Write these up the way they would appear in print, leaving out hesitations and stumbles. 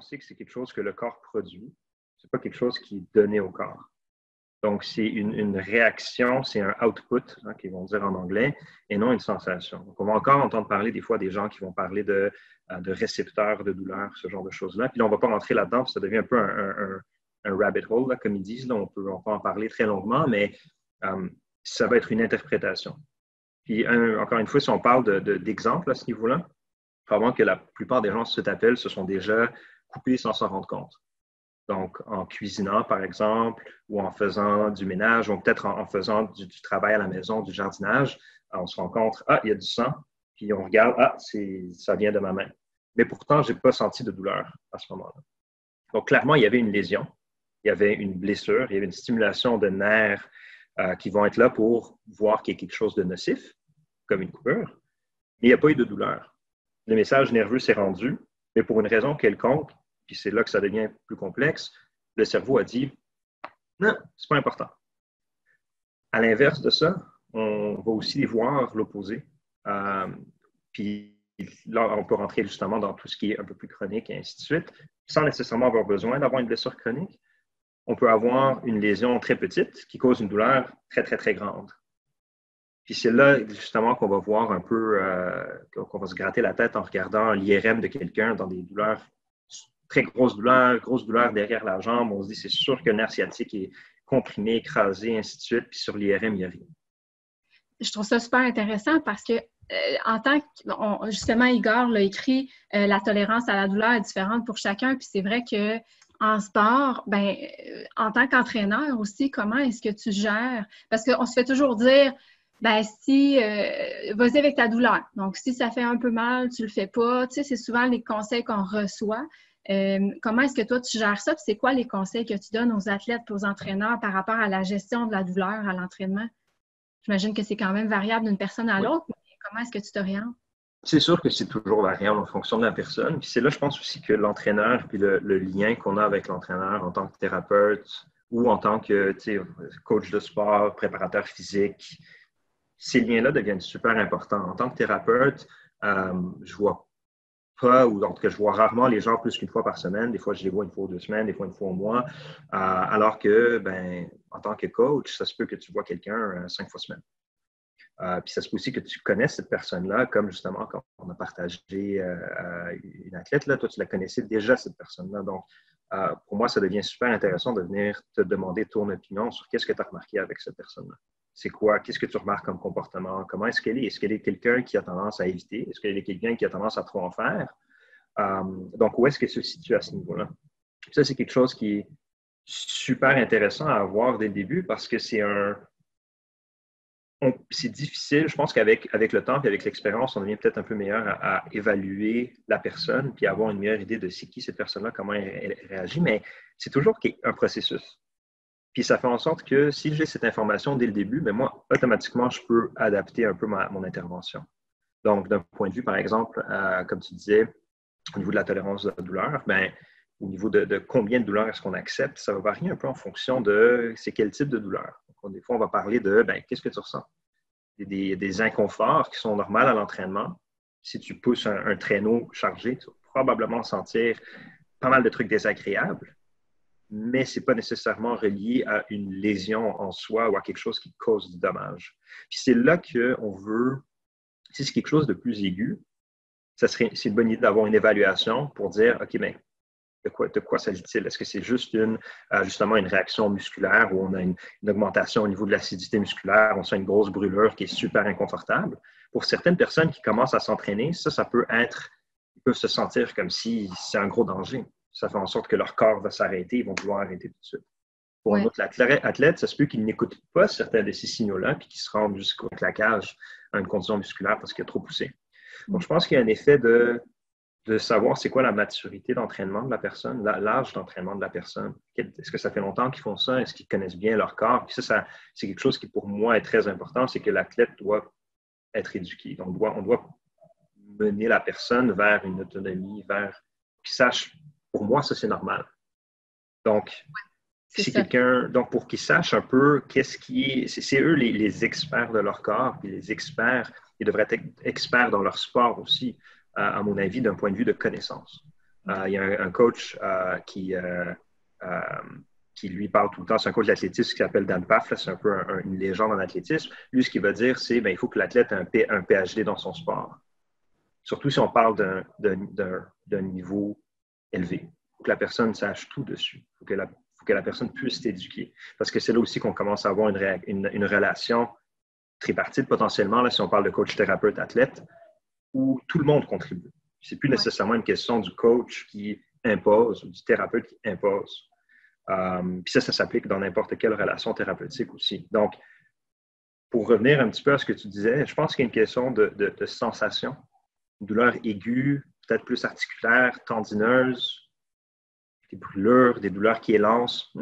on sait que c'est quelque chose que le corps produit. Ce n'est pas quelque chose qui est donné au corps. Donc, c'est une réaction, c'est un output, hein, qu'ils vont dire en anglais, et non une sensation. Donc, on va encore entendre parler des fois des gens qui vont parler de récepteurs de douleur, ce genre de choses-là. Puis là, on ne va pas rentrer là-dedans, parce que ça devient un peu un rabbit hole, là, comme ils disent. Là, on peut en parler très longuement, mais ça va être une interprétation. Puis, encore une fois, si on parle d'exemple à ce niveau-là, probablement que la plupart des gens sur cet appel se sont déjà coupés sans s'en rendre compte. Donc, en cuisinant, par exemple, ou en faisant du ménage, ou peut-être en faisant du travail à la maison, du jardinage, on se rencontre, ah, il y a du sang, puis on regarde, ah, ça vient de ma main. Mais pourtant, je n'ai pas senti de douleur à ce moment-là. Donc, clairement, il y avait une lésion, il y avait une blessure, il y avait une stimulation de nerfs qui vont être là pour voir qu'il y a quelque chose de nocif, comme une coupure, mais il n'y a pas eu de douleur. Le message nerveux s'est rendu, mais pour une raison quelconque, puis c'est là que ça devient plus complexe, le cerveau a dit « non, c'est pas important ». À l'inverse de ça, on va aussi voir l'opposé. Puis là, on peut rentrer justement dans tout ce qui est un peu plus chronique et ainsi de suite, sans nécessairement avoir besoin d'avoir une blessure chronique. On peut avoir une lésion très petite qui cause une douleur très, très, très grande. Puis c'est là, justement, qu'on va voir un peu, qu'on va se gratter la tête en regardant l'IRM de quelqu'un dans des douleurs, très grosses douleurs derrière la jambe. On se dit, c'est sûr que le nerf sciatique est comprimé, écrasé, ainsi de suite. Puis sur l'IRM, il n'y a rien. Je trouve ça super intéressant parce que, en tant que, justement, Igor l'a écrit, la tolérance à la douleur est différente pour chacun. Puis c'est vrai que, en sport, ben, en tant qu'entraîneur aussi, comment est-ce que tu gères? Parce qu'on se fait toujours dire, ben si, vas-y avec ta douleur. Donc, si ça fait un peu mal, tu le fais pas. Tu sais, c'est souvent les conseils qu'on reçoit. Comment est-ce que toi, tu gères ça? Puis c'est quoi les conseils que tu donnes aux athlètes, aux entraîneurs par rapport à la gestion de la douleur, à l'entraînement? J'imagine que c'est quand même variable d'une personne à l'autre, mais comment est-ce que tu t'orientes? C'est sûr que c'est toujours variable en fonction de la personne. Puis c'est là, je pense aussi que l'entraîneur, puis le lien qu'on a avec l'entraîneur en tant que thérapeute ou en tant que coach de sport, préparateur physique, ces liens-là deviennent super importants. En tant que thérapeute, je vois pas, ou en tout cas, je vois rarement les gens plus qu'une fois par semaine. Des fois, je les vois une fois ou 2 semaines, des fois une fois au mois. Alors que, ben, en tant que coach, ça se peut que tu vois quelqu'un 5 fois semaine. Puis ça se peut aussi que tu connaisses cette personne-là, comme justement quand on a partagé une athlète, là, toi tu la connaissais déjà cette personne-là. Donc, pour moi, ça devient super intéressant de venir te demander ton opinion sur qu'est-ce que tu as remarqué avec cette personne-là. C'est quoi? Qu'est-ce que tu remarques comme comportement? Comment est-ce qu'elle est? Est-ce qu'elle est quelqu'un qui a tendance à éviter? Est-ce qu'elle est quelqu'un qui a tendance à trop en faire? Donc, où est-ce qu'elle se situe à ce niveau-là? Ça, c'est quelque chose qui est super intéressant à avoir dès le début parce que c'est un... C'est difficile. Je pense qu'avec le temps et avec l'expérience, on devient peut-être un peu meilleur à évaluer la personne puis avoir une meilleure idée de c'est qui cette personne-là, comment elle réagit. Mais c'est toujours un processus. Puis ça fait en sorte que si j'ai cette information dès le début, bien moi, automatiquement, je peux adapter un peu mon intervention. Donc, d'un point de vue, par exemple, comme tu disais, au niveau de la tolérance de la douleur, bien, au niveau de combien de douleurs est-ce qu'on accepte, ça va varier un peu en fonction de c'est quel type de douleur. Des fois, on va parler de « qu'est-ce que tu ressens? » Des inconforts qui sont normaux à l'entraînement. Si tu pousses un traîneau chargé, tu vas probablement sentir pas mal de trucs désagréables, mais ce n'est pas nécessairement relié à une lésion en soi ou à quelque chose qui cause du dommage. Puis c'est là qu'on veut, si c'est quelque chose de plus aigu, c'est une bonne idée d'avoir une évaluation pour dire « OK, bien, de quoi s'agit-il? Est-ce que c'est juste justement une réaction musculaire où on a une augmentation au niveau de l'acidité musculaire, on sent une grosse brûlure qui est super inconfortable? Pour certaines personnes qui commencent à s'entraîner, ça peut être, ils peuvent se sentir comme si c'est un gros danger. Ça fait en sorte que leur corps va s'arrêter, ils vont vouloir arrêter tout de suite. Pour un autre athlète, ça se peut qu'ils n'écoutent pas certains de ces signaux-là puis qu'ils se rendent jusqu'au claquage à une condition musculaire parce qu'il a trop poussé. Donc, je pense qu'il y a un effet de savoir c'est quoi la maturité d'entraînement de la personne, l'âge d'entraînement de la personne. Est-ce que ça fait longtemps qu'ils font ça? Est-ce qu'ils connaissent bien leur corps? Puis ça, c'est quelque chose qui, pour moi, est très important, c'est que l'athlète doit être éduqué. Donc, on doit mener la personne vers une autonomie, vers qu'ils sachent, pour moi, ça, c'est normal. Donc, pour qu'ils sachent un peu qu'est-ce qui est... C'est eux les experts de leur corps, puis les experts, ils devraient être experts dans leur sport aussi, à mon avis, d'un point de vue de connaissance. Il y a un coach qui lui parle tout le temps. C'est un coach d'athlétisme qui s'appelle Dan Pafla. C'est un peu une légende en athlétisme. Lui, ce qu'il va dire, c'est qu'il faut que l'athlète ait un PhD dans son sport. Surtout si on parle d'un niveau élevé. Il faut que la personne sache tout dessus. Il faut que la personne puisse s'éduquer. Parce que c'est là aussi qu'on commence à avoir une relation tripartite potentiellement, là, si on parle de coach, thérapeute, athlète, où tout le monde contribue. C'est plus nécessairement une question du coach qui impose ou du thérapeute qui impose. Puis ça s'applique dans n'importe quelle relation thérapeutique aussi. Donc, pour revenir un petit peu à ce que tu disais, je pense qu'il y a une question de sensation, une douleur aiguë, peut-être plus articulaire, tendineuse, des brûlures, des douleurs qui élancent.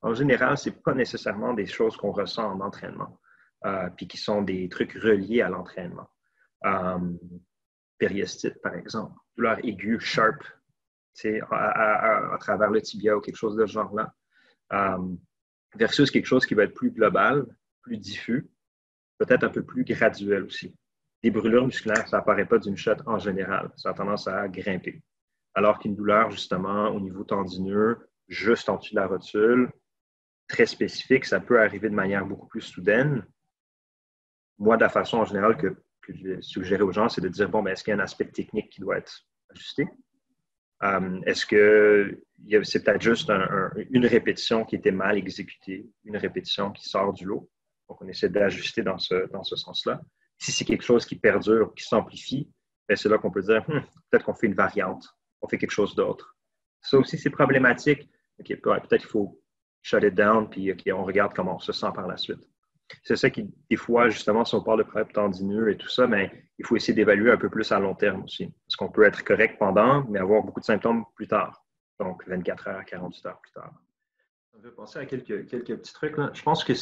En général, ce n'est pas nécessairement des choses qu'on ressent en entraînement, puis qui sont des trucs reliés à l'entraînement. Périostite, par exemple, douleur aiguë, sharp, à travers le tibia ou quelque chose de ce genre-là, versus quelque chose qui va être plus global, plus diffus, peut-être un peu plus graduel aussi. Des brûlures musculaires, ça n'apparaît pas d'une shot en général, ça a tendance à grimper. Alors qu'une douleur, justement, au niveau tendineux, juste en dessous de la rotule, très spécifique, ça peut arriver de manière beaucoup plus soudaine. Moi, de la façon en général que je suggérais aux gens, c'est de dire, bon, mais est-ce qu'il y a un aspect technique qui doit être ajusté? Est-ce que c'est peut-être juste une répétition qui était mal exécutée, une répétition qui sort du lot? Donc, on essaie d'ajuster dans ce sens-là. Si c'est quelque chose qui perdure, qui s'amplifie, c'est là qu'on peut dire, peut-être qu'on fait une variante, on fait quelque chose d'autre. Ça aussi, c'est problématique. Okay, peut-être qu'il faut shut it down, puis okay, on regarde comment on se sent par la suite. C'est ça qui, des fois, justement, si on parle de problèmes tendineux et tout ça, bien, il faut essayer d'évaluer un peu plus à long terme aussi. Parce qu'on peut être correct pendant, mais avoir beaucoup de symptômes plus tard. Donc, 24 heures, 48 heures plus tard. On peut penser à quelques petits trucs. Là. Je pense que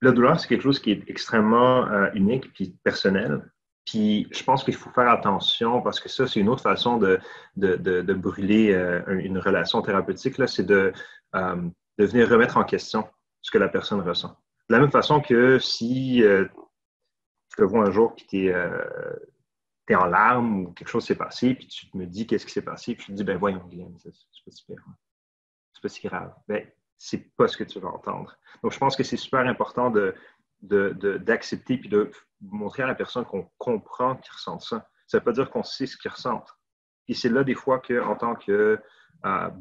la douleur, c'est quelque chose qui est extrêmement unique puis personnel. Puis, je pense qu'il faut faire attention parce que ça, c'est une autre façon de brûler une relation thérapeutique. Là, c'est de venir remettre en question ce que la personne ressent. De la même façon que si tu te vois un jour et t'es en larmes ou quelque chose s'est passé, puis tu me dis qu'est-ce qui s'est passé, puis tu te dis, ben voyons, Glenn, c'est pas si pire, hein. C'est pas si grave. Ben, c'est pas ce que tu vas entendre. Donc, je pense que c'est super important d'accepter puis de montrer à la personne qu'on comprend qu'ils ressentent ça. Ça veut pas dire qu'on sait ce qu'ils ressentent. Et c'est là des fois qu'en tant que,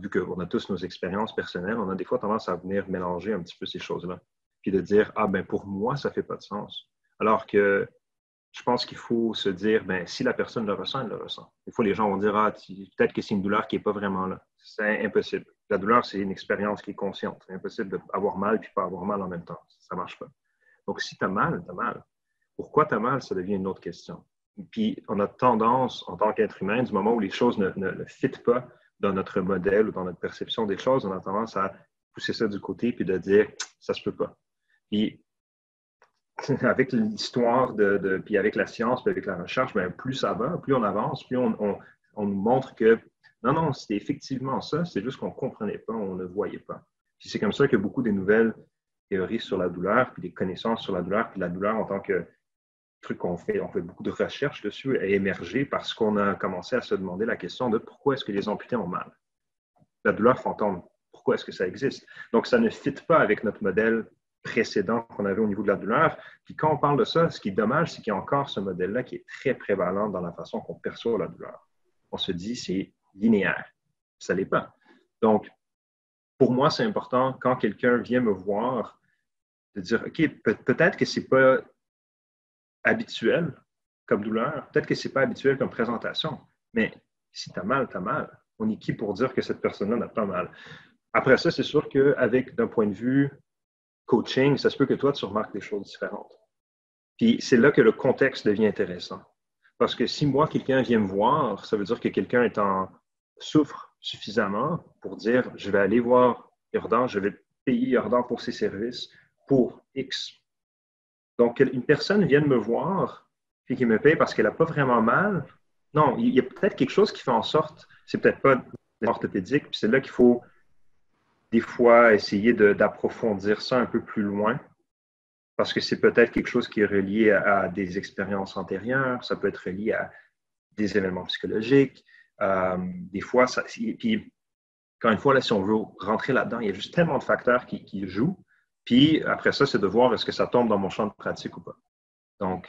vu qu'on a tous nos expériences personnelles, on a des fois tendance à venir mélanger un petit peu ces choses-là. Puis de dire, ah ben pour moi, ça ne fait pas de sens. Alors que je pense qu'il faut se dire, ben si la personne le ressent, elle le ressent. Des fois, les gens vont dire, ah peut-être que c'est une douleur qui n'est pas vraiment là. C'est impossible. La douleur, c'est une expérience qui est consciente. C'est impossible d'avoir mal puis pas avoir mal en même temps. Ça ne marche pas. Donc, si tu as mal, tu as mal. Pourquoi tu as mal, ça devient une autre question. Puis, on a tendance, en tant qu'être humain, du moment où les choses ne fit pas dans notre modèle ou dans notre perception des choses, on a tendance à pousser ça du côté puis de dire, ça ne se peut pas. Puis, avec l'histoire, puis avec la science, puis avec la recherche, bien, plus ça va, plus on avance, plus on nous montre que non, c'était effectivement ça, c'est juste qu'on ne comprenait pas, on ne voyait pas. Puis c'est comme ça que beaucoup des nouvelles théories sur la douleur, puis des connaissances sur la douleur en tant que truc on fait beaucoup de recherches dessus, a émergé parce qu'on a commencé à se demander la question de pourquoi est-ce que les amputés ont mal? La douleur fantôme, pourquoi est-ce que ça existe? Donc, ça ne fit pas avec notre modèle précédent qu'on avait au niveau de la douleur. Puis quand on parle de ça, ce qui est dommage, c'est qu'il y a encore ce modèle-là qui est très prévalent dans la façon qu'on perçoit la douleur. On se dit, c'est linéaire. Ça ne l'est pas. Donc, pour moi, c'est important, quand quelqu'un vient me voir, de dire, OK, peut-être que ce n'est pas habituel comme douleur, peut-être que ce n'est pas habituel comme présentation, mais si tu as mal, tu as mal. On est qui pour dire que cette personne-là n'a pas mal? Après ça, c'est sûr qu'avec, d'un point de vue coaching, ça se peut que toi, tu remarques des choses différentes. Puis c'est là que le contexte devient intéressant. Parce que si moi, quelqu'un vient me voir, ça veut dire que quelqu'un souffre suffisamment pour dire, je vais aller voir Jordan, je vais payer Jordan pour ses services pour X. Donc, une personne vient de me voir et qui me paye parce qu'elle n'a pas vraiment mal. Non, il y a peut-être quelque chose qui fait en sorte, c'est peut-être pas orthopédique, puis c'est là qu'il faut des fois, essayer d'approfondir ça un peu plus loin, parce que c'est peut-être quelque chose qui est relié à des expériences antérieures, ça peut être relié à des événements psychologiques, Des fois, ça, puis quand une fois, là, si on veut rentrer là-dedans, il y a juste tellement de facteurs qui jouent. Puis après ça, c'est de voir est-ce que ça tombe dans mon champ de pratique ou pas. Donc,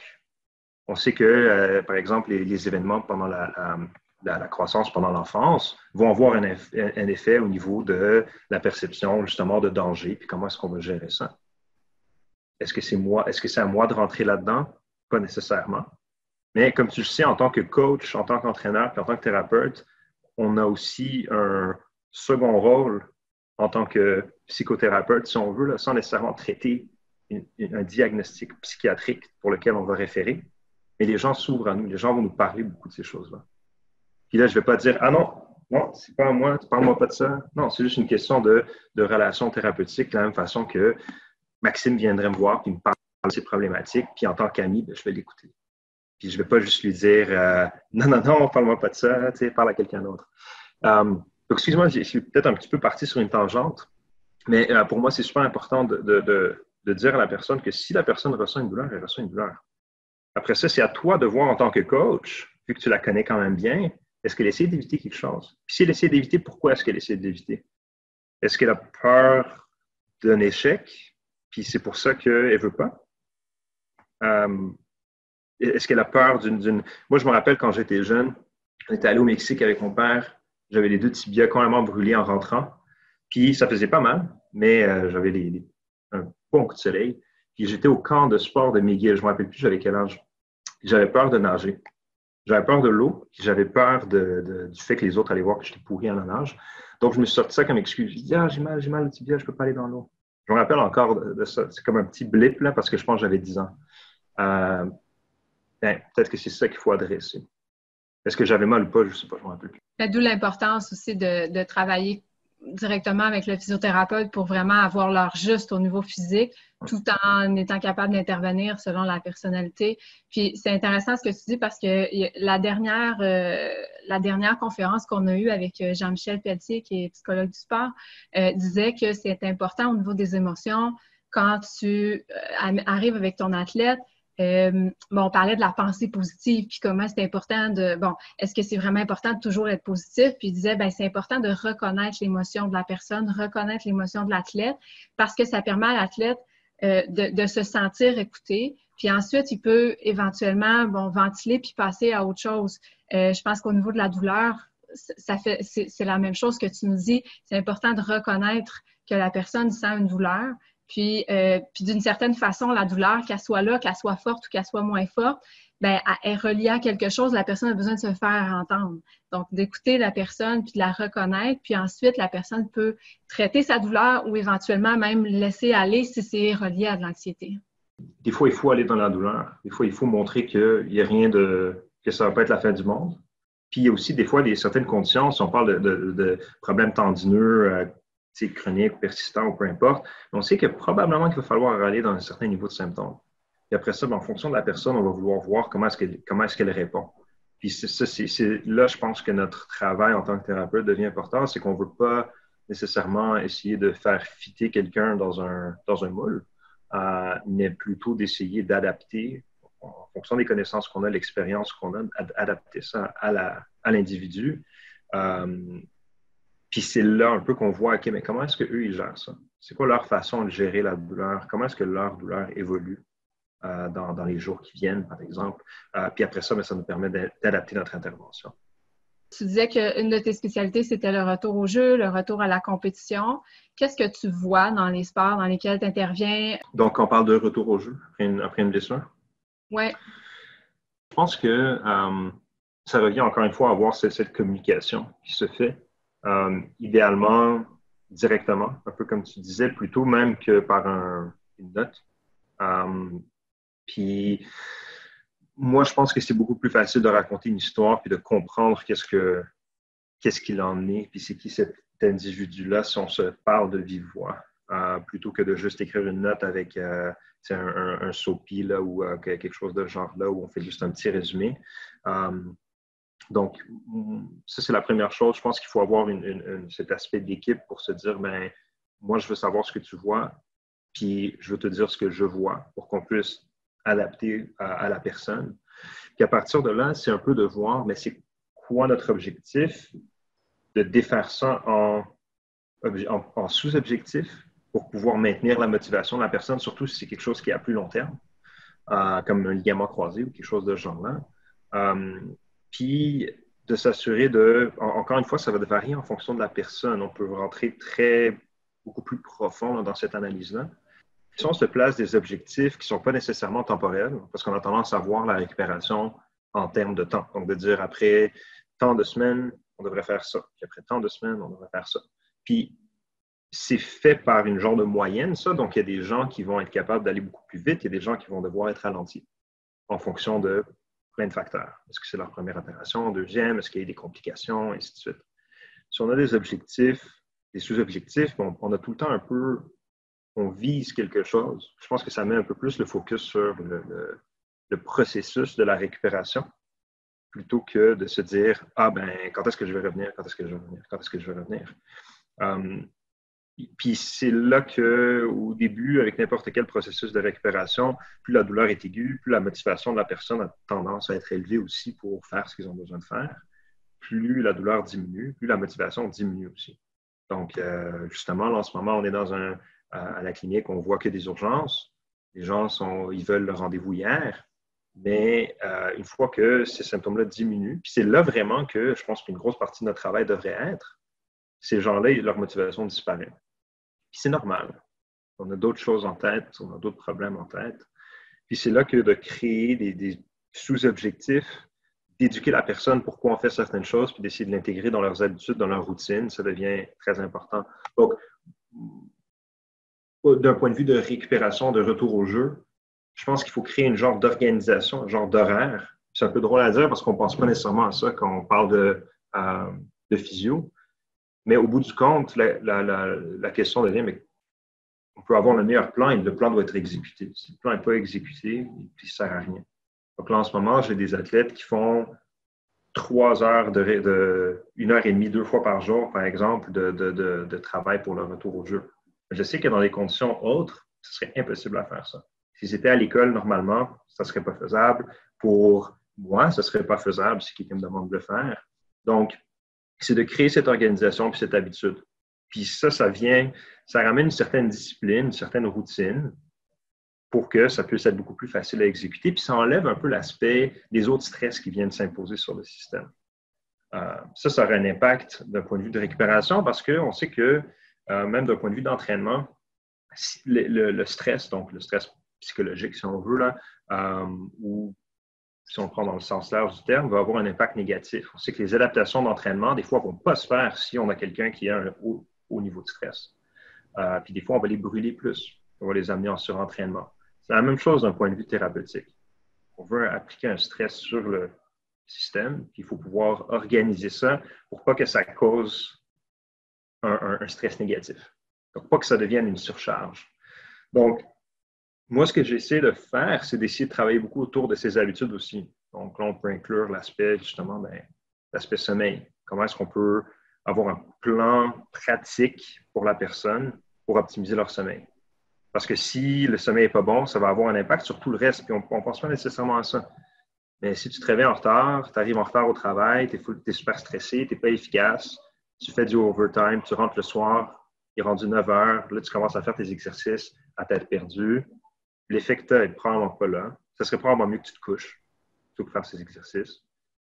on sait que, par exemple, les événements pendant la croissance, pendant l'enfance, vont avoir un effet au niveau de la perception, justement, de danger. Puis comment est-ce qu'on va gérer ça? Est-ce que c'est à moi de rentrer là-dedans? Pas nécessairement. Mais comme tu le sais, en tant que coach, en tant qu'entraîneur, puis en tant que thérapeute, on a aussi un second rôle en tant que psychothérapeute, si on veut, là, sans nécessairement traiter un diagnostic psychiatrique pour lequel on va référer. Mais les gens s'ouvrent à nous. Les gens vont nous parler beaucoup de ces choses-là. Puis là, je ne vais pas dire « Ah non, non, c'est pas à moi, parle-moi pas de ça. » Non, c'est juste une question de relation thérapeutique, de la même façon que Maxime viendrait me voir puis me parle de ses problématiques. Puis en tant qu'ami, ben, je vais l'écouter. Puis je ne vais pas juste lui dire « Non, non, non, parle-moi pas de ça, tu sais, parle à quelqu'un d'autre. » Donc, excuse-moi, je suis peut-être un petit peu parti sur une tangente, mais pour moi, c'est super important de dire à la personne que si la personne ressent une douleur, elle ressent une douleur. Après ça, c'est à toi de voir en tant que coach, vu que tu la connais quand même bien, est-ce qu'elle essaie d'éviter quelque chose? Puis si elle essaie d'éviter, pourquoi est-ce qu'elle essaie d'éviter? Est-ce qu'elle a peur d'un échec, puis c'est pour ça qu'elle ne veut pas? Est-ce qu'elle a peur d'une... Moi, je me rappelle quand j'étais jeune, on était allé au Mexique avec mon père. J'avais les deux tibias complètement brûlés en rentrant. Puis, ça faisait pas mal, mais j'avais un bon coup de soleil. Puis, j'étais au camp de sport de Miguel. Je ne me rappelle plus, j'avais quel âge. J'avais peur de nager. J'avais peur de l'eau. J'avais peur du fait que les autres allaient voir que j'étais pourri à la nage. Donc, je me suis sorti ça comme excuse. Je dis, ah, j'ai mal au tibia, je ne peux pas aller dans l'eau. Je me rappelle encore de ça. C'est comme un petit blip, là, parce que je pense que j'avais 10 ans. Ben, peut-être que c'est ça qu'il faut adresser. Est-ce que j'avais mal ou pas? Je ne sais pas, je ne me rappelle plus. D'où l'importance aussi de travailler directement avec le physiothérapeute pour vraiment avoir l'heure juste au niveau physique, tout en étant capable d'intervenir selon la personnalité. Puis c'est intéressant ce que tu dis parce que la dernière conférence qu'on a eue avec Jean-Michel Pelletier, qui est psychologue du sport, disait que c'est important au niveau des émotions quand tu arrives avec ton athlète. On parlait de la pensée positive, puis comment c'est important est-ce que c'est vraiment important de toujours être positif? Puis il disait, c'est important de reconnaître l'émotion de la personne, reconnaître l'émotion de l'athlète, parce que ça permet à l'athlète de se sentir écouté. Puis ensuite, il peut éventuellement, ventiler puis passer à autre chose. Je pense qu'au niveau de la douleur, c'est la même chose que tu nous dis. C'est important de reconnaître que la personne sent une douleur. Puis d'une certaine façon, la douleur, qu'elle soit là, qu'elle soit forte ou qu'elle soit moins forte, elle est reliée à quelque chose. La personne a besoin de se faire entendre. Donc, d'écouter la personne puis de la reconnaître. Puis ensuite, la personne peut traiter sa douleur ou éventuellement même laisser aller si c'est relié à de l'anxiété. Des fois, il faut aller dans la douleur. Des fois, il faut montrer qu'il n'y a rien que ça ne va pas être la fin du monde. Puis il y a aussi des fois certaines conditions, si on parle de problèmes tendineux, chronique, persistant ou peu importe, on sait que probablement qu'il va falloir aller dans un certain niveau de symptômes. Et après ça, en fonction de la personne, on va vouloir voir comment est-ce qu'elle répond. Puis c'est là, je pense que notre travail en tant que thérapeute devient important, c'est qu'on ne veut pas nécessairement essayer de faire fitter quelqu'un dans un moule, mais plutôt d'essayer d'adapter, en fonction des connaissances qu'on a, l'expérience qu'on a, adapter ça à l'individu. Puis c'est là un peu qu'on voit, OK, mais comment est-ce qu'eux, ils gèrent ça? C'est quoi leur façon de gérer la douleur? Comment est-ce que leur douleur évolue dans les jours qui viennent, par exemple? Puis après ça, ça nous permet d'adapter notre intervention. Tu disais qu'une de tes spécialités, c'était le retour au jeu, le retour à la compétition. Qu'est-ce que tu vois dans les sports dans lesquels tu interviens? Donc, on parle de retour au jeu après une blessure? Oui. Je pense que ça revient encore une fois à avoir cette communication qui se fait. Idéalement, directement, un peu comme tu disais, plutôt même que par une note. Puis, moi, je pense que c'est beaucoup plus facile de raconter une histoire puis de comprendre qu'est-ce qu'il en est puis c'est qui cet individu-là si on se parle de vive voix, plutôt que de juste écrire une note avec un sopi là, ou quelque chose de genre là où on fait juste un petit résumé. Donc, ça, c'est la première chose. Je pense qu'il faut avoir cet aspect d'équipe pour se dire, moi, je veux savoir ce que tu vois, puis je veux te dire ce que je vois pour qu'on puisse adapter à la personne. Puis à partir de là, c'est un peu de voir, mais c'est quoi notre objectif, de défaire ça en sous-objectif pour pouvoir maintenir la motivation de la personne, surtout si c'est quelque chose qui est à plus long terme, comme un ligament croisé ou quelque chose de ce genre-là. Puis, de s'assurer de... Encore une fois, ça va varier en fonction de la personne. On peut rentrer beaucoup plus profond là, dans cette analyse-là. Si on se place des objectifs qui ne sont pas nécessairement temporels, parce qu'on a tendance à voir la récupération en termes de temps. Donc, de dire après tant de semaines, on devrait faire ça. Puis après tant de semaines, on devrait faire ça. Puis, c'est fait par une genre de moyenne, ça. Donc, il y a des gens qui vont être capables d'aller beaucoup plus vite. Il y a des gens qui vont devoir être ralentis en fonction de plein de facteurs. Est-ce que c'est leur première opération? Deuxième? Est-ce qu'il y a des complications? Et ainsi de suite. Si on a des objectifs, des sous-objectifs, on a tout le temps un peu... On vise quelque chose. Je pense que ça met un peu plus le focus sur le processus de la récupération plutôt que de se dire « Ah, ben, quand est-ce que je vais revenir? Quand est-ce que je vais revenir? Quand est-ce que je vais revenir? » Puis c'est là qu'au début, avec n'importe quel processus de récupération, plus la douleur est aiguë, plus la motivation de la personne a tendance à être élevée aussi pour faire ce qu'ils ont besoin de faire. Plus la douleur diminue, plus la motivation diminue aussi. Donc, justement, là, en ce moment, on est dans un... À la clinique, on voit que des urgences. Les gens, ils veulent le rendez-vous hier, mais une fois que ces symptômes-là diminuent, puis c'est là vraiment que je pense qu'une grosse partie de notre travail devrait être, ces gens-là, leur motivation disparaît. Puis c'est normal. On a d'autres choses en tête, on a d'autres problèmes en tête. Puis c'est là que de créer des sous-objectifs, d'éduquer la personne pourquoi on fait certaines choses, puis d'essayer de l'intégrer dans leurs habitudes, dans leur routine, ça devient très important. Donc, d'un point de vue de récupération, de retour au jeu, je pense qu'il faut créer une genre d'organisation, un genre d'horaire. C'est un peu drôle à dire parce qu'on ne pense pas nécessairement à ça quand on parle de physio. Mais au bout du compte, la question devient, mais on peut avoir le meilleur plan et le plan doit être exécuté. Si le plan n'est pas exécuté, il ne sert à rien. Donc là, en ce moment, j'ai des athlètes qui font 3 heures, une heure et demie, 2 fois par jour, par exemple, de travail pour le retour au jeu. Je sais que dans des conditions autres, ce serait impossible à faire ça. Si c'était à l'école, normalement, ça ne serait pas faisable. Pour moi, ce ne serait pas faisable si quelqu'un me demande de le faire. Donc, c'est de créer cette organisation puis cette habitude. Puis ça ramène une certaine discipline, une certaine routine pour que ça puisse être beaucoup plus facile à exécuter. Puis ça enlève un peu l'aspect des autres stress qui viennent s'imposer sur le système. Ça aurait un impact d'un point de vue de récupération parce qu'on sait que même d'un point de vue d'entraînement, le stress, donc le stress psychologique, si on veut, là, ou si on le prend dans le sens large du terme, va avoir un impact négatif. On sait que les adaptations d'entraînement, des fois, ne vont pas se faire si on a quelqu'un qui a un haut niveau de stress. Puis des fois, on va les brûler plus. On va les amener en surentraînement. C'est la même chose d'un point de vue thérapeutique. On veut appliquer un stress sur le système, puis il faut pouvoir organiser ça pour pas que ça cause un stress négatif. Donc, pas que ça devienne une surcharge. Donc, moi, ce que j'essaie de faire, c'est d'essayer de travailler beaucoup autour de ces habitudes aussi. Donc, là, on peut inclure l'aspect, justement, l'aspect sommeil. Comment est-ce qu'on peut avoir un plan pratique pour la personne pour optimiser leur sommeil? Parce que si le sommeil n'est pas bon, ça va avoir un impact sur tout le reste, puis on ne pense pas nécessairement à ça. Mais si tu te réveilles en retard, tu arrives en retard au travail, tu es super stressé, tu n'es pas efficace, tu fais du overtime, tu rentres le soir, il est rendu 9 heures, là, tu commences à faire tes exercices à tête perdue. L'effet que tu as n'est probablement pas là. Ça serait probablement mieux que tu te couches plutôt que faire ces exercices.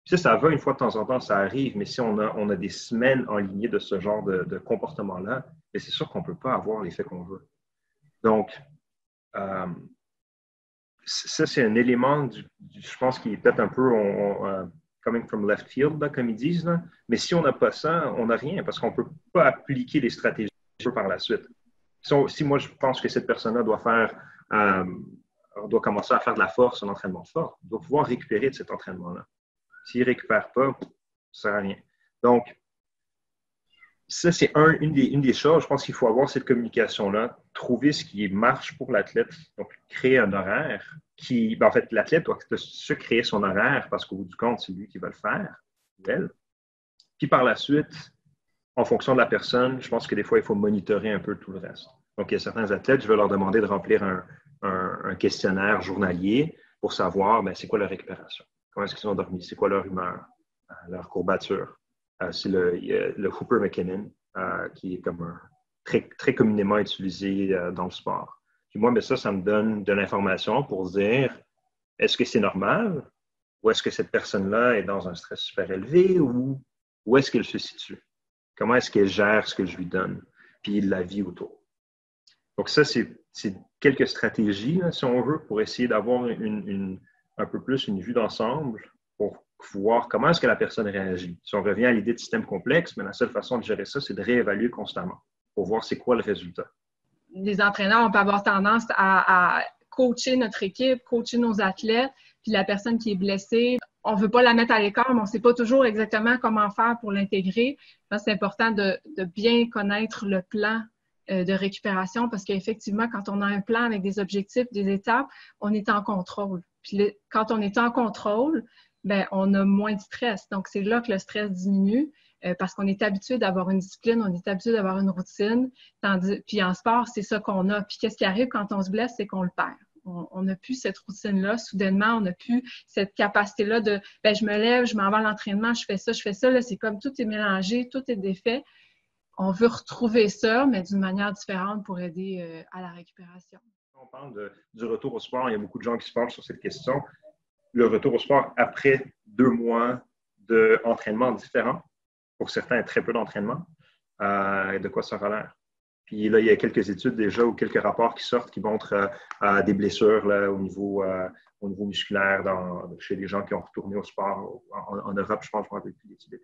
Puis ça va une fois de temps en temps, ça arrive, mais si on a des semaines en lignée de ce genre de comportement-là, c'est sûr qu'on ne peut pas avoir l'effet qu'on veut. Donc, ça, c'est un élément, je pense, qui est peut-être un peu... coming from left field, là, comme ils disent. Là. Mais si on n'a pas ça, on n'a rien parce qu'on ne peut pas appliquer les stratégies par la suite. Si moi, je pense que cette personne-là doit commencer à faire de la force, un entraînement fort, doit pouvoir récupérer de cet entraînement-là. S'il ne récupère pas, ça ne sert à rien. Donc, ça, c'est une des choses. Je pense qu'il faut avoir cette communication-là, trouver ce qui marche pour l'athlète, donc créer un horaire. L'athlète doit se créer son horaire parce qu'au bout du compte, c'est lui qui va le faire, elle. Puis par la suite, en fonction de la personne, je pense que des fois, il faut monitorer un peu tout le reste. Donc, il y a certains athlètes, je vais leur demander de remplir un questionnaire journalier pour savoir, c'est quoi leur récupération? Comment est-ce qu'ils ont dormi? C'est quoi leur humeur? leur courbature. C'est le Hooper-McKinnon, qui est comme un, très communément utilisé dans le sport. Puis moi, bien, ça me donne de l'information pour dire, est-ce que c'est normal ou est-ce que cette personne-là est dans un stress super élevé ou où est-ce qu'elle se situe? Comment est-ce qu'elle gère ce que je lui donne? Puis la vie autour. Donc ça, c'est quelques stratégies, là, si on veut, pour essayer d'avoir un peu plus une vue d'ensemble pour voir comment est-ce que la personne réagit. Si on revient à l'idée de système complexe, mais la seule façon de gérer ça, c'est de réévaluer constamment pour voir c'est quoi le résultat. Les entraîneurs, on peut avoir tendance à coacher notre équipe, coacher nos athlètes, puis la personne qui est blessée, on ne veut pas la mettre à l'écart, mais on ne sait pas toujours exactement comment faire pour l'intégrer. Je pense que c'est important de bien connaître le plan de récupération parce qu'effectivement, quand on a un plan avec des objectifs, des étapes, on est en contrôle. Puis quand on est en contrôle, bien, on a moins de stress. Donc, c'est là que le stress diminue parce qu'on est habitué d'avoir une discipline, on est habitué d'avoir une routine. Puis en sport, c'est ça qu'on a. Puis qu'est-ce qui arrive quand on se blesse, c'est qu'on le perd. On n'a plus cette routine-là, soudainement, on n'a plus cette capacité-là de « ben je me lève, je m'en vais à l'entraînement, je fais ça », là c'est comme tout est mélangé, tout est défait. On veut retrouver ça, mais d'une manière différente pour aider à la récupération. On parle du retour au sport, il y a beaucoup de gens qui se parlent sur cette question. Le retour au sport après 2 mois d'entraînement différents, pour certains très peu d'entraînement, de quoi ça relève. Puis là, il y a quelques études déjà ou quelques rapports qui sortent qui montrent des blessures là, au niveau musculaire chez les gens qui ont retourné au sport en Europe, je pense, je ne me rappelle plus l'étude.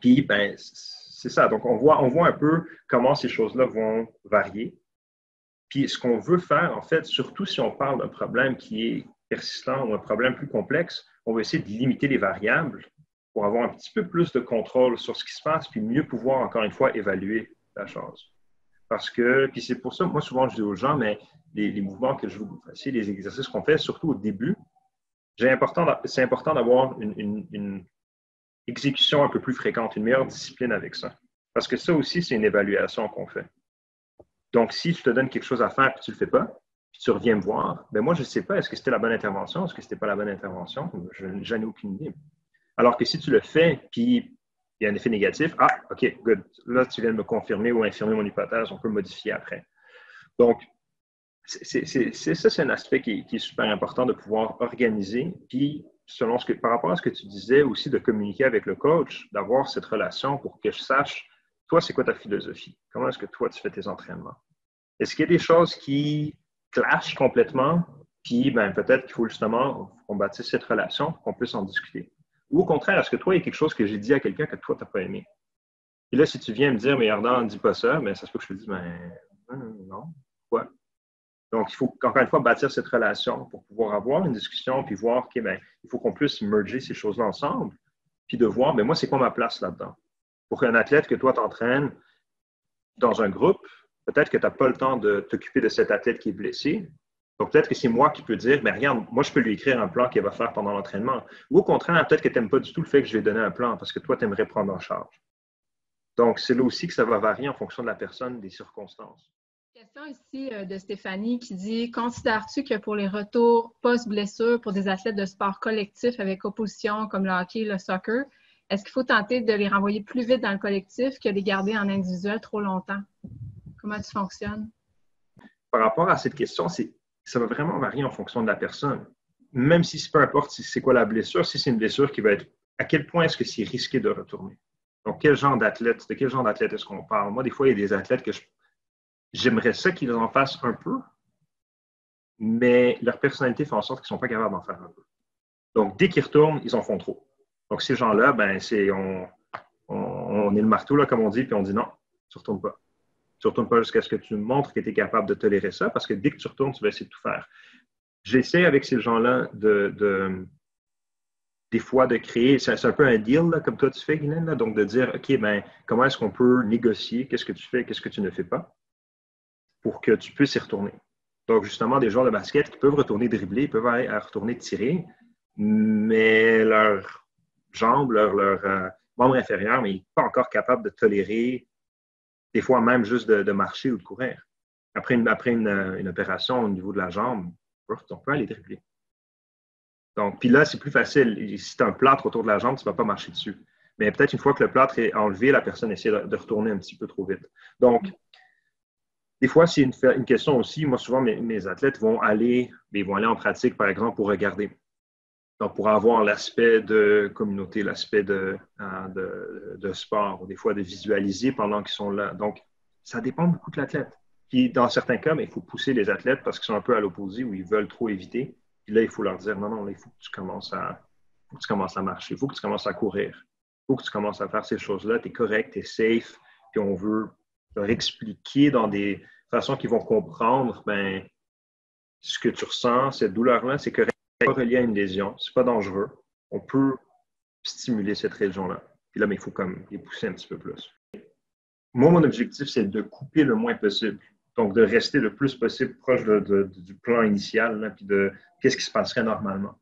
Puis, ben, c'est ça. Donc, on voit un peu comment ces choses-là vont varier. Puis, ce qu'on veut faire, en fait, surtout si on parle d'un problème qui est persistant ou un problème plus complexe, on va essayer de limiter les variables pour avoir un petit peu plus de contrôle sur ce qui se passe, puis mieux pouvoir, encore une fois, évaluer la chose. Parce que, puis c'est pour ça, moi, souvent, je dis aux gens, mais les mouvements que je vous fasse, les exercices qu'on fait, surtout au début, c'est important d'avoir une exécution un peu plus fréquente, une meilleure discipline avec ça. Parce que ça aussi, c'est une évaluation qu'on fait. Donc, si je te donne quelque chose à faire puis tu le fais pas, puis tu reviens me voir, ben moi, je sais pas, est-ce que c'était la bonne intervention, est-ce que c'était pas la bonne intervention? J'en ai aucune idée. Alors que si tu le fais, puis il y a un effet négatif, ah, OK, good. Là, tu viens de me confirmer ou infirmer mon hypothèse, on peut modifier après. Donc, ça, c'est un aspect qui est super important de pouvoir organiser, puis selon par rapport à ce que tu disais aussi de communiquer avec le coach, d'avoir cette relation pour que je sache, toi, c'est quoi ta philosophie? Comment est-ce que toi, tu fais tes entraînements? Est-ce qu'il y a des choses qui clashent complètement, puis ben, peut-être qu'il faut justement qu'on bâtisse cette relation, qu'on puisse en discuter? Ou au contraire, est-ce que toi, il y a quelque chose que j'ai dit à quelqu'un que toi, tu n'as pas aimé? Et là, si tu viens me dire, mais Ardan, dis pas ça, mais ça se peut que je te dise, mais non, quoi? Donc, il faut encore une fois bâtir cette relation pour pouvoir avoir une discussion, puis voir, OK, ben, il faut qu'on puisse merger ces choses-là ensemble, puis de voir, mais moi, c'est quoi ma place là-dedans? Pour qu'un athlète que toi, t'entraînes dans un groupe, peut-être que tu n'as pas le temps de t'occuper de cet athlète qui est blessé. Donc, peut-être que c'est moi qui peux dire, mais regarde, moi, je peux lui écrire un plan qu'il va faire pendant l'entraînement. Ou au contraire, peut-être que tu n'aimes pas du tout le fait que je lui ai donné un plan parce que toi, tu aimerais prendre en charge. Donc, c'est là aussi que ça va varier en fonction de la personne, des circonstances. Question ici de Stéphanie qui dit, considères-tu que pour les retours post-blessure pour des athlètes de sport collectif avec opposition comme le hockey et le soccer, est-ce qu'il faut tenter de les renvoyer plus vite dans le collectif que de les garder en individuel trop longtemps? Comment tu fonctionnes? Par rapport à cette question, ça va vraiment varier en fonction de la personne. Même si peu importe si c'est quoi la blessure, si c'est une blessure qui va être... À quel point est-ce que c'est risqué de retourner? Donc, de quel genre d'athlète est-ce qu'on parle? Moi, des fois, il y a des athlètes que j'aimerais ça qu'ils en fassent un peu, mais leur personnalité fait en sorte qu'ils ne sont pas capables d'en faire un peu. Donc, dès qu'ils retournent, ils en font trop. Donc, ces gens-là, ben, on est le marteau, là, comme on dit, puis on dit non, tu ne retournes pas. Tu ne retournes pas jusqu'à ce que tu montres que tu es capable de tolérer ça, parce que dès que tu retournes, tu vas essayer de tout faire. J'essaie avec ces gens-là des fois de créer, c'est un peu un deal, là, comme toi tu fais, Glenn, là, donc de dire, OK, ben, comment est-ce qu'on peut négocier, qu'est-ce que tu fais, qu'est-ce que tu ne fais pas, pour que tu puisses y retourner. Donc, justement, des joueurs de basket qui peuvent retourner dribbler, ils peuvent aller retourner tirer, mais leurs jambes, leur membre inférieur, mais il n'est pas encore capable de tolérer des fois même juste de marcher ou de courir. Après une opération au niveau de la jambe, on peut aller dribbler. Donc, puis là, c'est plus facile. Et si tu as un plâtre autour de la jambe, tu ne vas pas marcher dessus. Mais peut-être une fois que le plâtre est enlevé, la personne essaie de retourner un petit peu trop vite. Donc, des fois, c'est une question aussi. Moi, souvent, mes athlètes vont aller en pratique, par exemple, pour regarder. Donc, pour avoir l'aspect de communauté, l'aspect de sport, ou des fois de visualiser pendant qu'ils sont là. Donc, ça dépend beaucoup de l'athlète. Puis, dans certains cas, mais il faut pousser les athlètes parce qu'ils sont un peu à l'opposé ou ils veulent trop éviter. Puis là, il faut leur dire, non, là, il faut que tu commences à marcher, il faut que tu commences à courir, il faut que tu commences à faire ces choses-là, tu es correct, tu es safe, puis on veut leur expliquer dans des façons qu'ils vont comprendre, ben ce que tu ressens, cette douleur-là, c'est correct, c'est pas relié à une lésion, c'est pas dangereux, on peut stimuler cette région-là. Puis là, mais il faut comme les pousser un petit peu plus. Moi, mon objectif, c'est de couper le moins possible. Donc, de rester le plus possible proche du plan initial, là, puis de qu'est-ce qui se passerait normalement.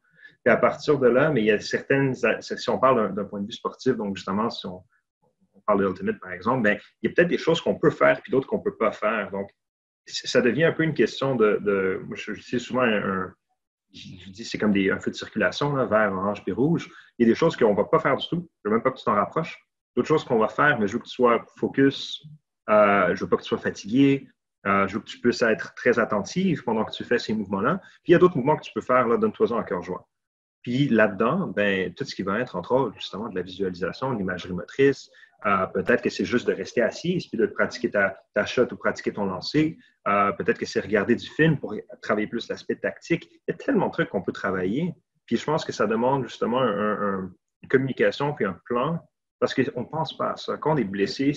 Puis à partir de là, mais il y a certaines... Si on parle d'un point de vue sportif, donc justement, si on parle de l'ultimate, par exemple, bien, il y a peut-être des choses qu'on peut faire puis d'autres qu'on ne peut pas faire. Donc, ça devient un peu une question de moi, je dis souvent, je dis c'est comme un feu de circulation, là, vert, orange puis rouge. Il y a des choses qu'on ne va pas faire du tout. Je ne veux même pas que tu t'en rapproches. D'autres choses qu'on va faire, mais je veux que tu sois focus. Je ne veux pas que tu sois fatigué. Je veux que tu puisses être très attentive pendant que tu fais ces mouvements-là. Puis, il y a d'autres mouvements que tu peux faire, là, donne-toi-en à cœur joie. Puis, là-dedans, ben, tout ce qui va être, entre autres, justement, de la visualisation, de l'imagerie motrice, peut-être que c'est juste de rester assise, puis de pratiquer ta shot ou pratiquer ton lancer. Peut-être que c'est regarder du film pour travailler plus l'aspect tactique. Il y a tellement de trucs qu'on peut travailler. Puis, je pense que ça demande, justement, une communication puis un plan, parce qu'on ne pense pas à ça. Quand on est blessé,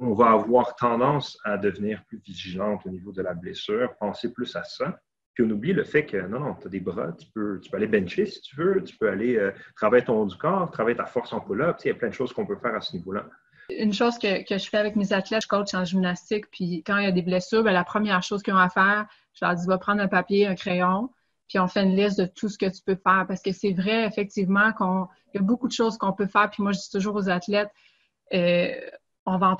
on va avoir tendance à devenir plus vigilante au niveau de la blessure, penser plus à ça. Puis on oublie le fait que, non, tu as des bras, tu peux aller bencher si tu veux, tu peux aller travailler ton haut du corps, travailler ta force en pull-up. Tu sais, il y a plein de choses qu'on peut faire à ce niveau-là. Une chose que je fais avec mes athlètes, je coach en gymnastique, puis quand il y a des blessures, bien, la première chose qu'ils ont à faire, je leur dis, va prendre un papier, un crayon, puis on fait une liste de tout ce que tu peux faire. Parce que c'est vrai, effectivement, qu'il y a beaucoup de choses qu'on peut faire. Puis moi, je dis toujours aux athlètes, On va en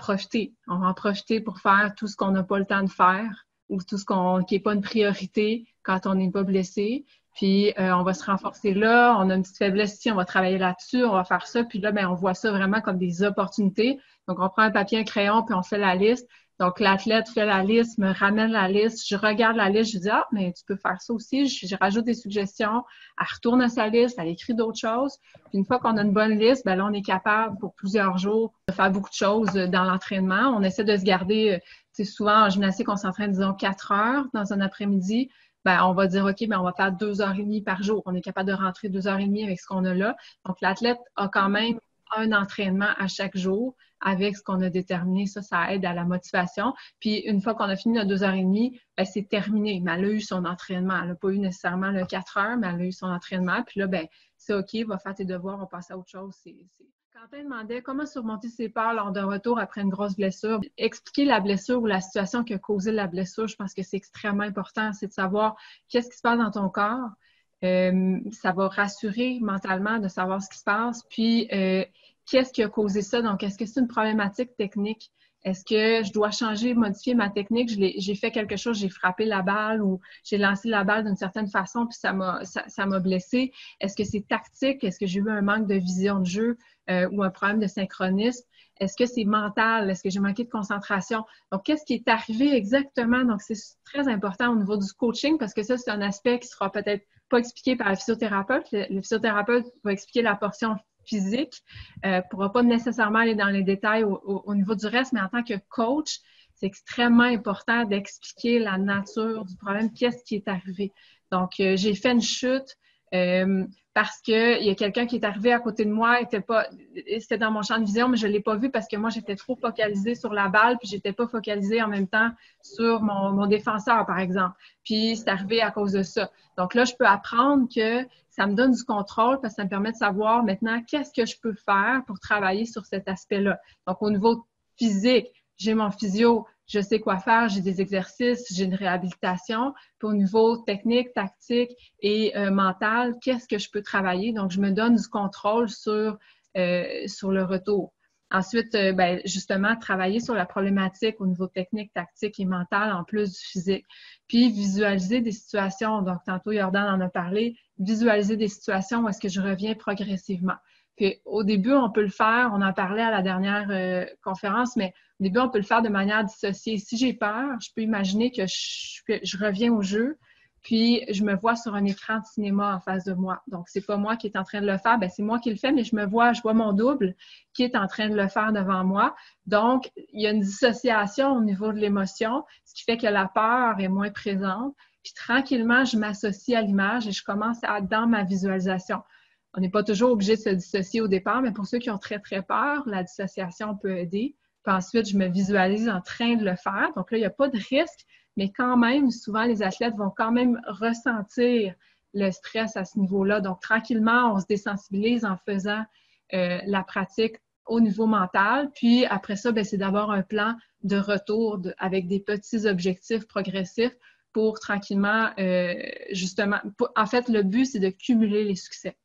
profiter pour faire tout ce qu'on n'a pas le temps de faire ou tout ce qui n'est pas une priorité quand on n'est pas blessé. Puis, on va se renforcer là, on a une petite faiblesse ici, on va travailler là-dessus, on va faire ça. Puis là, bien, on voit ça vraiment comme des opportunités. Donc, on prend un papier, un crayon, puis on fait la liste. Donc, l'athlète fait la liste, me ramène la liste, je regarde la liste, je dis « Ah, mais tu peux faire ça aussi », je rajoute des suggestions, elle retourne à sa liste, elle écrit d'autres choses. Puis une fois qu'on a une bonne liste, bien là, on est capable pour plusieurs jours de faire beaucoup de choses dans l'entraînement. On essaie de se garder, tu sais, souvent en gymnastique, on s'entraîne, disons, 4 heures dans un après-midi. Bien, on va dire « OK, bien, on va faire 2h30 par jour ». On est capable de rentrer 2h30 avec ce qu'on a là. Donc, l'athlète a quand même un entraînement à chaque jour avec ce qu'on a déterminé. Ça aide à la motivation. Puis, une fois qu'on a fini notre 2h30, bien, c'est terminé. Mais elle a eu son entraînement. Elle n'a pas eu nécessairement le 4 heures, mais elle a eu son entraînement. Puis là, bien, c'est OK, va faire tes devoirs, on passe à autre chose. Quentin demandait comment surmonter ses peurs lors d'un retour après une grosse blessure. Expliquer la blessure ou la situation qui a causé la blessure, je pense que c'est extrêmement important. C'est de savoir qu'est-ce qui se passe dans ton corps. Ça va rassurer mentalement de savoir ce qui se passe. Puis, qu'est-ce qui a causé ça? Donc, est-ce que c'est une problématique technique? Est-ce que je dois changer, modifier ma technique? J'ai fait quelque chose, j'ai frappé la balle ou j'ai lancé la balle d'une certaine façon puis ça m'a blessée. Est-ce que c'est tactique? Est-ce que j'ai eu un manque de vision de jeu ou un problème de synchronisme? Est-ce que c'est mental? Est-ce que j'ai manqué de concentration? Donc, qu'est-ce qui est arrivé exactement? Donc, c'est très important au niveau du coaching parce que ça, c'est un aspect qui sera peut-être pas expliqué par le physiothérapeute. Le physiothérapeute va expliquer la portion physique, ne pourra pas nécessairement aller dans les détails au niveau du reste, mais en tant que coach, c'est extrêmement important d'expliquer la nature du problème, qu'est-ce qui est arrivé. Donc, j'ai fait une chute parce qu'il y a quelqu'un qui est arrivé à côté de moi, c'était dans mon champ de vision, mais je ne l'ai pas vu parce que moi, j'étais trop focalisée sur la balle, puis je n'étais pas focalisée en même temps sur mon défenseur, par exemple. Puis, c'est arrivé à cause de ça. Donc là, je peux apprendre que ça me donne du contrôle parce que ça me permet de savoir maintenant qu'est-ce que je peux faire pour travailler sur cet aspect-là. Donc, au niveau physique, j'ai mon physio, je sais quoi faire, j'ai des exercices, j'ai une réhabilitation. Puis au niveau technique, tactique et mental, qu'est-ce que je peux travailler? Donc, je me donne du contrôle sur le retour. Ensuite, justement, travailler sur la problématique au niveau technique, tactique et mental, en plus du physique. Puis, visualiser des situations. Donc, tantôt, Jordan en a parlé. Visualiser des situations où est-ce que je reviens progressivement. Puis, au début, on peut le faire. On en parlait à la dernière conférence, mais au début, on peut le faire de manière dissociée. Si j'ai peur, je peux imaginer que je reviens au jeu. Puis, je me vois sur un écran de cinéma en face de moi. Donc, c'est pas moi qui est en train de le faire. Bien, c'est moi qui le fais, mais je vois mon double qui est en train de le faire devant moi. Donc, il y a une dissociation au niveau de l'émotion, ce qui fait que la peur est moins présente. Puis, tranquillement, je m'associe à l'image et je commence dans ma visualisation. On n'est pas toujours obligé de se dissocier au départ, mais pour ceux qui ont très, très peur, la dissociation peut aider. Puis ensuite, je me visualise en train de le faire. Donc là, il n'y a pas de risque. Mais quand même, souvent, les athlètes vont quand même ressentir le stress à ce niveau-là. Donc, tranquillement, on se désensibilise en faisant la pratique au niveau mental. Puis après ça, c'est d'avoir un plan de retour avec des petits objectifs progressifs pour tranquillement, justement... En fait, le but, c'est de cumuler les succès.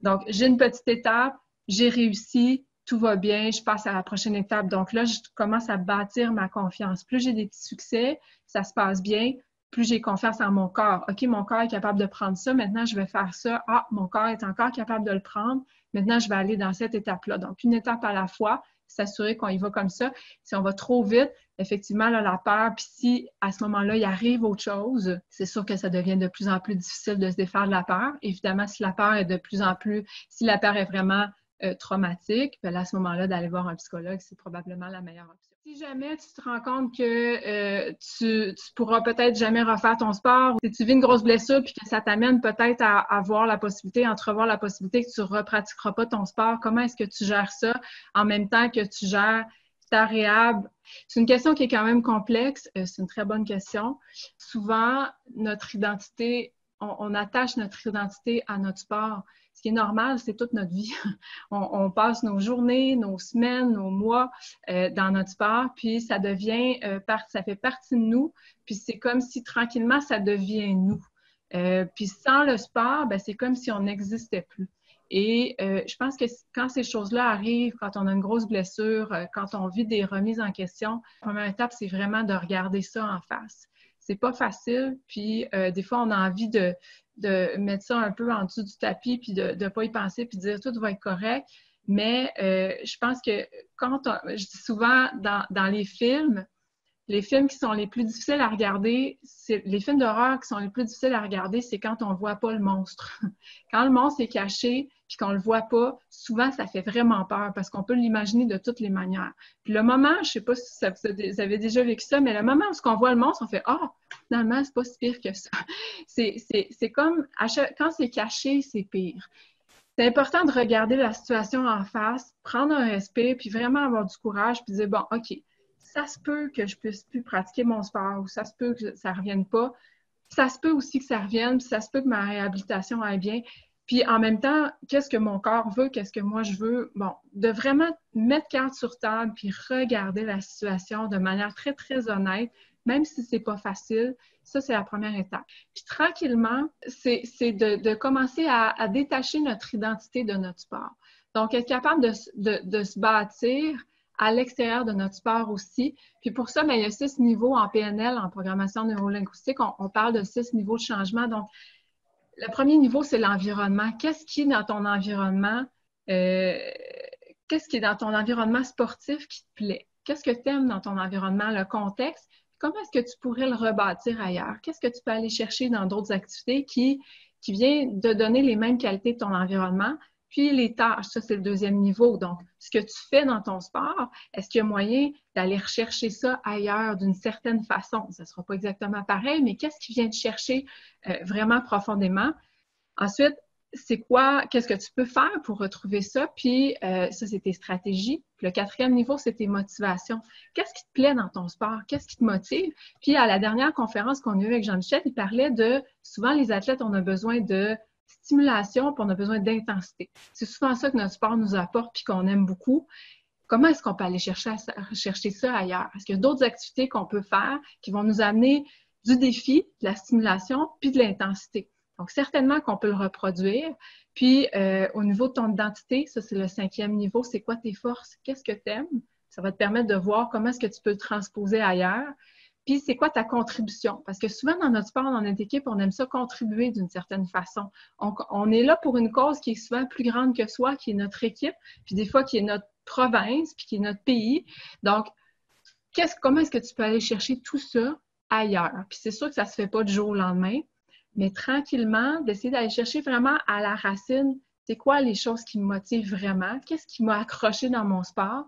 Donc, j'ai une petite étape, j'ai réussi, tout va bien, je passe à la prochaine étape. Donc là, je commence à bâtir ma confiance. Plus j'ai des petits succès, ça se passe bien, plus j'ai confiance en mon corps. OK, mon corps est capable de prendre ça, maintenant je vais faire ça. Ah, mon corps est encore capable de le prendre, maintenant je vais aller dans cette étape-là. Donc, une étape à la fois, s'assurer qu'on y va comme ça. Si on va trop vite, effectivement, là, la peur, puis si à ce moment-là, il arrive autre chose, c'est sûr que ça devient de plus en plus difficile de se défaire de la peur. Évidemment, si la peur est vraiment... traumatique, bien là, à ce moment-là, d'aller voir un psychologue, c'est probablement la meilleure option. Si jamais tu te rends compte que tu pourras peut-être jamais refaire ton sport, ou si tu vis une grosse blessure puis que ça t'amène peut-être à voir la possibilité, entrevoir la possibilité que tu ne repratiqueras pas ton sport, comment est-ce que tu gères ça en même temps que tu gères ta réhab? C'est une question qui est quand même complexe. C'est une très bonne question. Souvent, notre identité, on attache notre identité à notre sport. Ce qui est normal, c'est toute notre vie. On passe nos journées, nos semaines, nos mois dans notre sport, puis ça devient, ça fait partie de nous, puis c'est comme si tranquillement, ça devient nous. Puis sans le sport, c'est comme si on n'existait plus. Et je pense que quand ces choses-là arrivent, quand on a une grosse blessure, quand on vit des remises en question, la première étape, c'est vraiment de regarder ça en face. C'est pas facile, puis des fois, on a envie de mettre ça un peu en dessous du tapis, puis de ne pas y penser, puis de dire « tout va être correct ». Mais je pense que je dis souvent dans les films qui sont les plus difficiles à regarder, les films d'horreur qui sont les plus difficiles à regarder, c'est quand on ne voit pas le monstre. Quand le monstre est caché, puis qu'on ne le voit pas, souvent, ça fait vraiment peur parce qu'on peut l'imaginer de toutes les manières. Puis le moment, je ne sais pas si vous avez déjà vécu ça, mais le moment où on voit le monstre, on fait « ah, finalement, c'est pas si pire que ça ». C'est comme, quand c'est caché, c'est pire. C'est important de regarder la situation en face, prendre un respect, puis vraiment avoir du courage, puis dire « bon, OK, ça se peut que je ne puisse plus pratiquer mon sport » ou « ça se peut que ça ne revienne pas ». Ça se peut aussi que ça revienne, puis ça se peut que ma réhabilitation aille bien. Puis en même temps, qu'est-ce que mon corps veut, qu'est-ce que moi je veux? Bon, de vraiment mettre carte sur table puis regarder la situation de manière très, très honnête, même si c'est pas facile, ça c'est la première étape. Puis tranquillement, c'est de commencer à détacher notre identité de notre sport. Donc, être capable de se bâtir à l'extérieur de notre sport aussi. Puis pour ça, il y a 6 niveaux en PNL, en programmation neurolinguistique. On parle de 6 niveaux de changement. Donc, le premier niveau, c'est l'environnement. Qu'est-ce qui est dans ton environnement? Qu'est-ce qui est dans ton environnement sportif qui te plaît? Qu'est-ce que tu aimes dans ton environnement, le contexte? Comment est-ce que tu pourrais le rebâtir ailleurs? Qu'est-ce que tu peux aller chercher dans d'autres activités qui viennent de donner les mêmes qualités de ton environnement? Puis les tâches, ça c'est le deuxième niveau. Donc, ce que tu fais dans ton sport, est-ce qu'il y a moyen d'aller rechercher ça ailleurs d'une certaine façon? Ça ne sera pas exactement pareil, mais qu'est-ce qui vient te chercher vraiment profondément? Ensuite, qu'est-ce que tu peux faire pour retrouver ça? Puis ça, c'est tes stratégies. Puis le quatrième niveau, c'est tes motivations. Qu'est-ce qui te plaît dans ton sport? Qu'est-ce qui te motive? Puis à la dernière conférence qu'on a eue avec Jean-Michel, il parlait de, souvent les athlètes, on a besoin de stimulation, puis on a besoin d'intensité. C'est souvent ça que notre sport nous apporte puis qu'on aime beaucoup. Comment est-ce qu'on peut aller chercher ça ailleurs? Est-ce qu'il y a d'autres activités qu'on peut faire qui vont nous amener du défi, de la stimulation, puis de l'intensité? Donc, certainement qu'on peut le reproduire. Puis, au niveau de ton identité, ça, c'est le 5e niveau. C'est quoi tes forces? Qu'est-ce que tu aimes? Ça va te permettre de voir comment est-ce que tu peux le transposer ailleurs. Puis, c'est quoi ta contribution? Parce que souvent, dans notre sport, dans notre équipe, on aime ça contribuer d'une certaine façon. On est là pour une cause qui est souvent plus grande que soi, qui est notre équipe, puis des fois, qui est notre province, puis qui est notre pays. Donc, comment est-ce que tu peux aller chercher tout ça ailleurs? Puis, c'est sûr que ça ne se fait pas du jour au lendemain, mais tranquillement, d'essayer d'aller chercher vraiment à la racine, c'est quoi les choses qui me motivent vraiment? Qu'est-ce qui m'a accroché dans mon sport?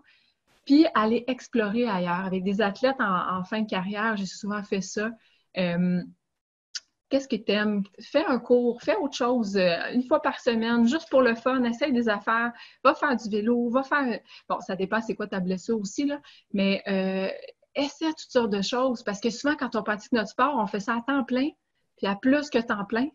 Puis aller explorer ailleurs. Avec des athlètes en fin de carrière, j'ai souvent fait ça. Qu'est-ce que tu aimes? Fais un cours, fais autre chose une fois par semaine, juste pour le fun, essaye des affaires, va faire du vélo, va faire... Bon, ça dépend c'est quoi ta blessure aussi, là, mais essaie toutes sortes de choses, parce que souvent, quand on pratique notre sport, on fait ça à temps plein, puis à plus que temps plein.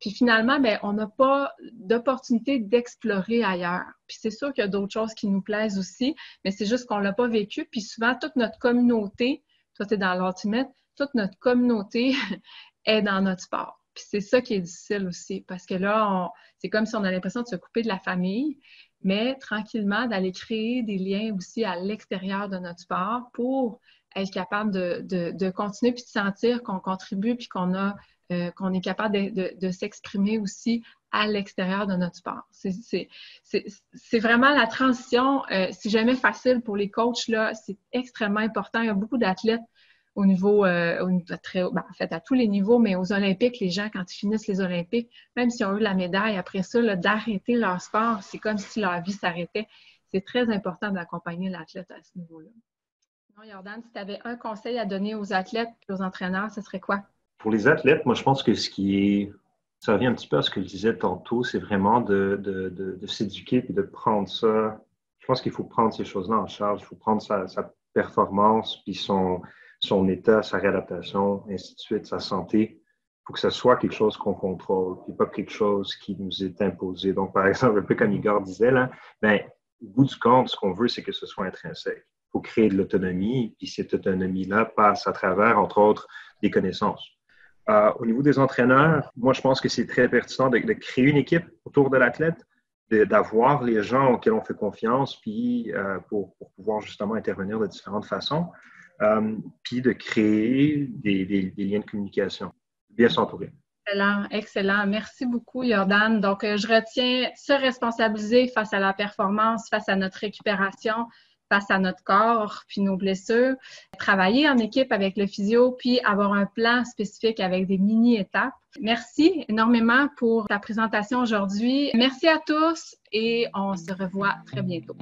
Puis finalement, bien, on n'a pas d'opportunité d'explorer ailleurs. Puis c'est sûr qu'il y a d'autres choses qui nous plaisent aussi, mais c'est juste qu'on ne l'a pas vécu. Puis souvent, toute notre communauté, toi, tu es dans l'ultimate, toute notre communauté est dans notre sport. Puis c'est ça qui est difficile aussi, parce que là, c'est comme si on a l'impression de se couper de la famille, mais tranquillement, d'aller créer des liens aussi à l'extérieur de notre sport pour... être capable de continuer puis de sentir qu'on contribue puis qu'on est capable de s'exprimer aussi à l'extérieur de notre sport. C'est vraiment la transition, si jamais facile pour les coachs, là, c'est extrêmement important. Il y a beaucoup d'athlètes au niveau, en fait, à tous les niveaux, mais aux Olympiques, les gens, quand ils finissent les Olympiques, même s'ils ont eu la médaille, après ça, d'arrêter leur sport, c'est comme si leur vie s'arrêtait. C'est très important d'accompagner l'athlète à ce niveau-là. Jordan, si tu avais un conseil à donner aux athlètes et aux entraîneurs, ce serait quoi? Pour les athlètes, moi, je pense que ça revient un petit peu à ce que je disais tantôt, c'est vraiment de s'éduquer et de prendre ça. Je pense qu'il faut prendre ces choses-là en charge. Il faut prendre sa performance, puis son état, sa réadaptation, ainsi de suite, sa santé. Il faut que ce soit quelque chose qu'on contrôle et pas quelque chose qui nous est imposé. Donc, par exemple, un peu comme Igor disait, là, bien, au bout du compte, ce qu'on veut, c'est que ce soit intrinsèque. Il faut créer de l'autonomie, puis cette autonomie-là passe à travers, entre autres, des connaissances. Au niveau des entraîneurs, moi, je pense que c'est très pertinent de créer une équipe autour de l'athlète, d'avoir les gens auxquels on fait confiance, puis pour pouvoir justement intervenir de différentes façons, puis de créer des liens de communication, bien s'entourer. Excellent, excellent. Merci beaucoup, Jordan. Donc, je retiens se responsabiliser face à la performance, face à notre récupération, face à notre corps, puis nos blessures, travailler en équipe avec le physio, puis avoir un plan spécifique avec des mini-étapes. Merci énormément pour ta présentation aujourd'hui. Merci à tous et on se revoit très bientôt.